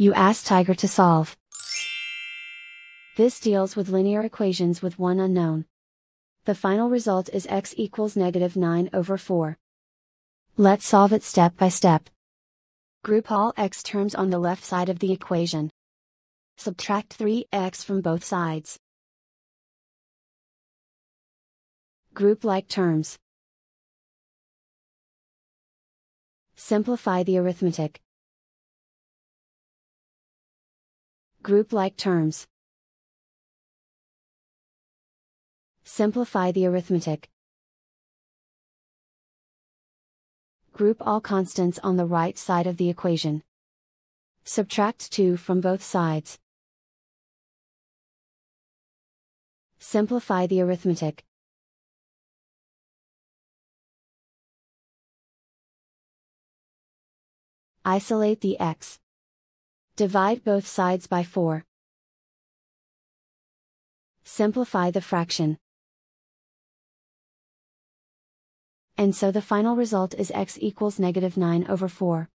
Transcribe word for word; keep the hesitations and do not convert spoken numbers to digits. you ask Tiger to solve. This deals with linear equations with one unknown. The final result is x equals negative nine over four. Let's solve it step by step. Group all x terms on the left side of the equation. Subtract three x from both sides. Group like terms. Simplify the arithmetic. Group like terms. Simplify the arithmetic. Group all constants on the right side of the equation. Subtract two from both sides. Simplify the arithmetic. Isolate the x. Divide both sides by four. Simplify the fraction. And so the final result is x equals negative nine over four.